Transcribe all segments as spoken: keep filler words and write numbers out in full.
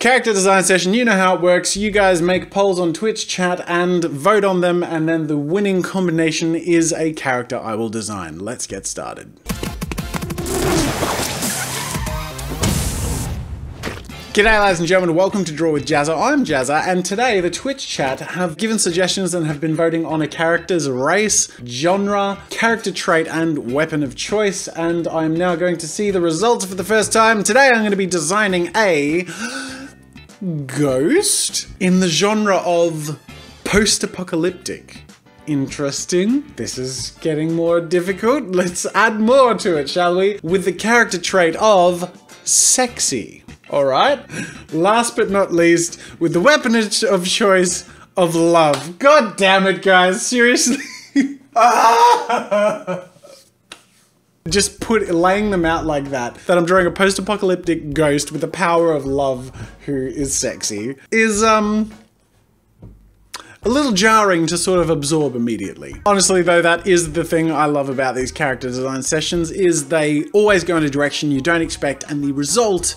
Character design session, you know how it works. You guys make polls on Twitch chat and vote on them, and then the winning combination is a character I will design. Let's get started. G'day ladies and gentlemen, welcome to Draw with Jazza. I'm Jazza, and today the Twitch chat have given suggestions and have been voting on a character's race, genre, character trait, and weapon of choice, and I'm now going to see the results for the first time. Today I'm going to be designing a ghost in the genre of post-apocalyptic. Interesting. This is getting more difficult. Let's add more to it, shall we? With the character trait of sexy. All right, last but not least, with the weapon of choice of love. God damn it, guys, seriously. ah! Just put laying them out like that, that I'm drawing a post-apocalyptic ghost with the power of love who is sexy, is um a little jarring to sort of absorb immediately. Honestly though, that is the thing I love about these character design sessions, is they always go in a direction you don't expect, and the result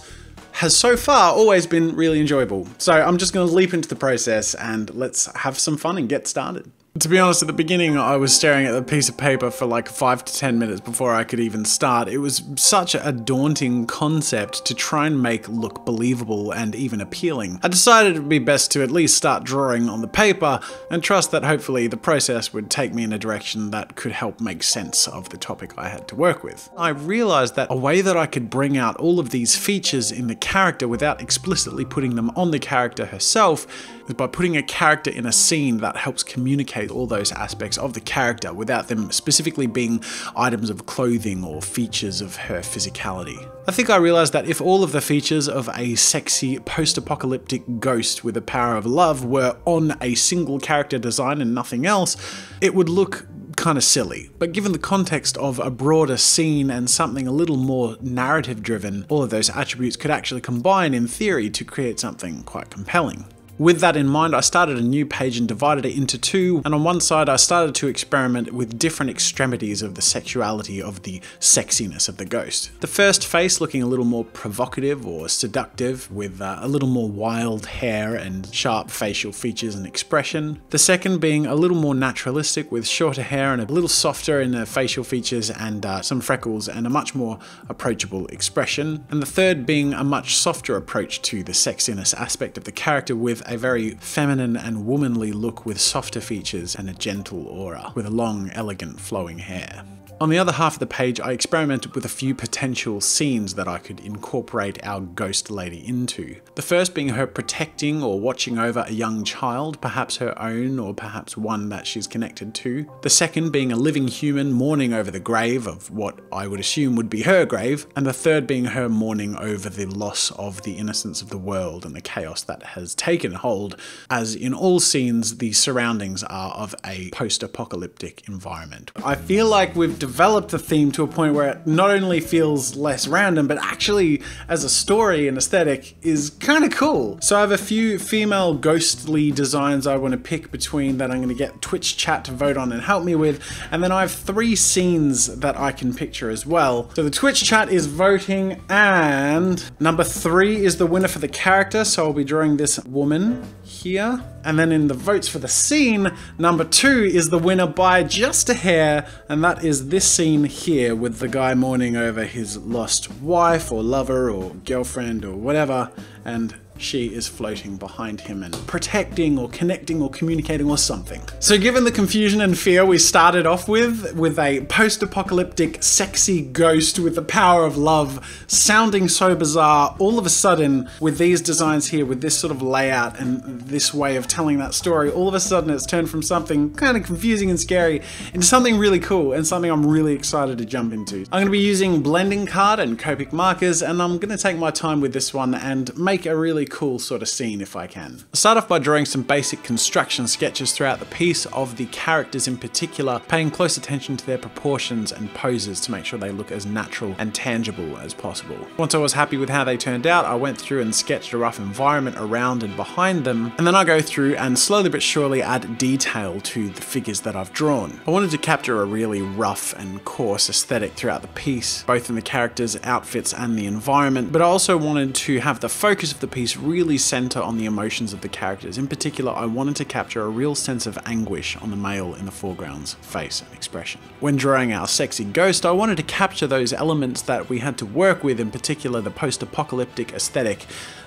has so far always been really enjoyable. So I'm just gonna leap into the process and let's have some fun and get started. To be honest, at the beginning I was staring at a piece of paper for like five to ten minutes before I could even start. It was such a daunting concept to try and make look believable and even appealing. I decided it would be best to at least start drawing on the paper and trust that hopefully the process would take me in a direction that could help make sense of the topic I had to work with. I realized that a way that I could bring out all of these features in the character without explicitly putting them on the character herself is by putting a character in a scene that helps communicate all those aspects of the character without them specifically being items of clothing or features of her physicality. I think I realized that if all of the features of a sexy post-apocalyptic ghost with the power of love were on a single character design and nothing else, it would look kind of silly. But given the context of a broader scene and something a little more narrative driven, all of those attributes could actually combine in theory to create something quite compelling. With that in mind, I started a new page and divided it into two, and on one side I started to experiment with different extremities of the sexuality of the sexiness of the ghost. The first face looking a little more provocative or seductive, with uh, a little more wild hair and sharp facial features and expression. The second being a little more naturalistic, with shorter hair and a little softer in the facial features and uh, some freckles and a much more approachable expression. And the third being a much softer approach to the sexiness aspect of the character, with a very feminine and womanly look with softer features and a gentle aura, with long, elegant, flowing hair. On the other half of the page, I experimented with a few potential scenes that I could incorporate our ghost lady into. The first being her protecting or watching over a young child, perhaps her own or perhaps one that she's connected to. The second being a living human mourning over the grave of what I would assume would be her grave. And the third being her mourning over the loss of the innocence of the world and the chaos that has taken hold, as in all scenes, the surroundings are of a post-apocalyptic environment. I feel like we've developed the theme to a point where it not only feels less random, but actually as a story and aesthetic is kind of cool. So I have a few female ghostly designs I want to pick between that I'm going to get Twitch chat to vote on and help me with, and then I have three scenes that I can picture as well. So the Twitch chat is voting, and number three is the winner for the character, so I'll be drawing this woman here. And then in the votes for the scene, number two is the winner by just a hair, and that is this scene here with the guy mourning over his lost wife or lover or girlfriend or whatever, and she is floating behind him and protecting or connecting or communicating or something. So given the confusion and fear we started off with, with a post-apocalyptic sexy ghost with the power of love sounding so bizarre, all of a sudden with these designs here, with this sort of layout and this way of telling that story, all of a sudden it's turned from something kind of confusing and scary into something really cool and something I'm really excited to jump into. I'm going to be using blending card and Copic markers, and I'm going to take my time with this one and make a really cool sort of scene if I can. I start off by drawing some basic construction sketches throughout the piece of the characters in particular, paying close attention to their proportions and poses to make sure they look as natural and tangible as possible. Once I was happy with how they turned out, I went through and sketched a rough environment around and behind them, and then I go through and slowly but surely add detail to the figures that I've drawn. I wanted to capture a really rough and coarse aesthetic throughout the piece, both in the characters' outfits and the environment, but I also wanted to have the focus of the piece this really center on the emotions of the characters. In particular, I wanted to capture a real sense of anguish on the male in the foreground's face and expression. When drawing our sexy ghost, I wanted to capture those elements that we had to work with, in particular the post-apocalyptic aesthetic,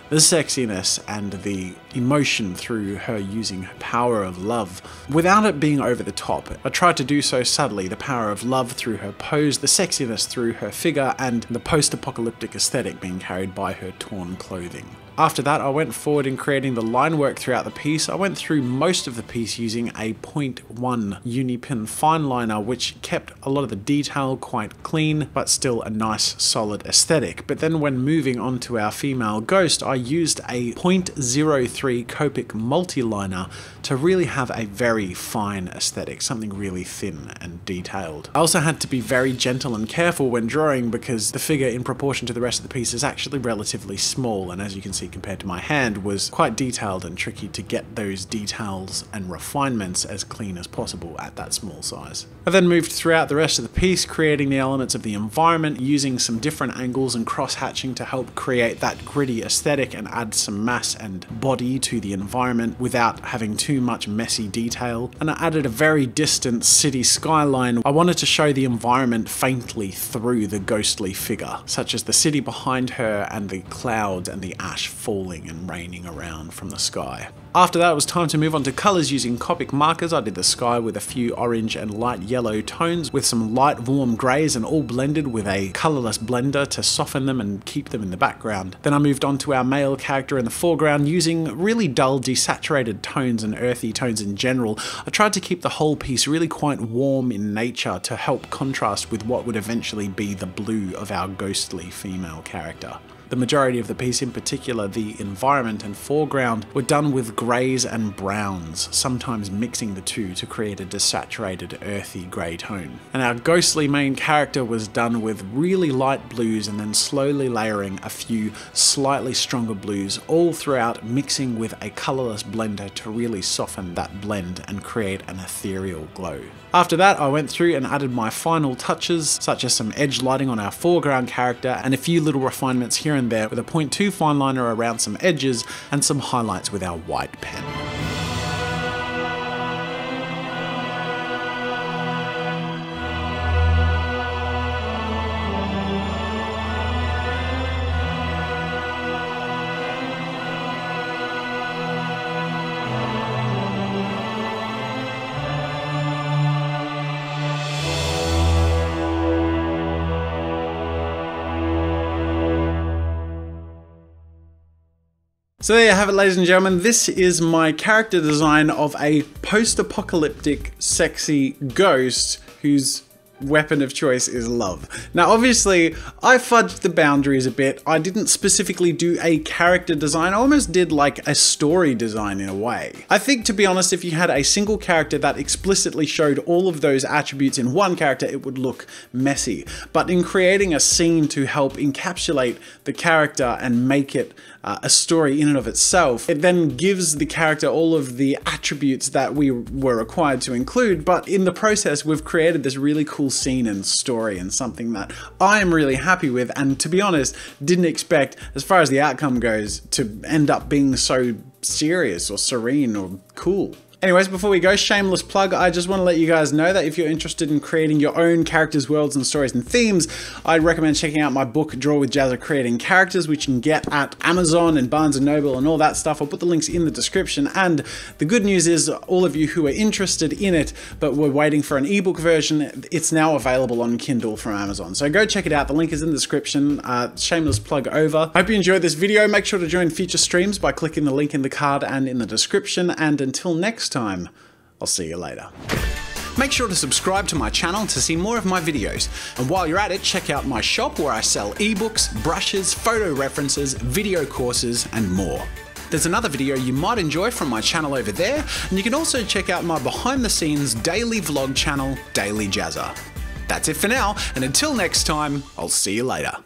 the sexiness and the emotion through her using her power of love, without it being over the top. I tried to do so subtly, the power of love through her pose, the sexiness through her figure, and the post-apocalyptic aesthetic being carried by her torn clothing. After that, I went forward in creating the line work throughout the piece. I went through most of the piece using a point one Unipin fine liner, which kept a lot of the detail quite clean, but still a nice solid aesthetic. But then when moving on to our female ghost, I used a point zero three Copic multi-liner to really have a very fine aesthetic, something really thin and detailed. I also had to be very gentle and careful when drawing, because the figure in proportion to the rest of the piece is actually relatively small, and as you can see, compared to my hand, was quite detailed and tricky to get those details and refinements as clean as possible at that small size. I then moved throughout the rest of the piece, creating the elements of the environment, using some different angles and cross-hatching to help create that gritty aesthetic and add some mass and body to the environment without having too much messy detail. And I added a very distant city skyline. I wanted to show the environment faintly through the ghostly figure, such as the city behind her and the clouds and the ash falling and raining around from the sky. After that, it was time to move on to colours using Copic markers. I did the sky with a few orange and light yellow tones with some light warm greys, and all blended with a colourless blender to soften them and keep them in the background. Then I moved on to our male character in the foreground using really dull desaturated tones and earthy tones in general. I tried to keep the whole piece really quite warm in nature to help contrast with what would eventually be the blue of our ghostly female character. The majority of the piece, in particular the environment and foreground, were done with greys and browns, sometimes mixing the two to create a desaturated earthy grey tone. And our ghostly main character was done with really light blues and then slowly layering a few slightly stronger blues all throughout, mixing with a colourless blender to really soften that blend and create an ethereal glow. After that, I went through and added my final touches, such as some edge lighting on our foreground character and a few little refinements here and there with a point two fine liner around some edges and some highlights with our white pen. So there you have it, ladies and gentlemen. This is my character design of a post-apocalyptic sexy ghost who's weapon of choice is love. Now obviously I fudged the boundaries a bit. I didn't specifically do a character design, I almost did like a story design in a way. I think, to be honest, if you had a single character that explicitly showed all of those attributes in one character, it would look messy. But in creating a scene to help encapsulate the character and make it uh, a story in and of itself, it then gives the character all of the attributes that we were required to include, but in the process we've created this really cool scene and story and something that I am really happy with, and to be honest didn't expect, as far as the outcome goes, to end up being so serious or serene or cool. Anyways, before we go, shameless plug, I just want to let you guys know that if you're interested in creating your own characters, worlds and stories and themes, I'd recommend checking out my book, Draw with Jazza, Creating Characters, which you can get at Amazon and Barnes and Noble and all that stuff. I'll put the links in the description. And the good news is, all of you who are interested in it but were waiting for an ebook version, it's now available on Kindle from Amazon. So go check it out. The link is in the description. Uh, shameless plug over. Hope you enjoyed this video. Make sure to join future streams by clicking the link in the card and in the description. And until next time, I'll see you later. Make sure to subscribe to my channel to see more of my videos, and while you're at it, check out my shop where I sell ebooks, brushes, photo references, video courses and more. There's another video you might enjoy from my channel over there, and you can also check out my behind the scenes daily vlog channel, Daily Jazza. That's it for now, and until next time, I'll see you later.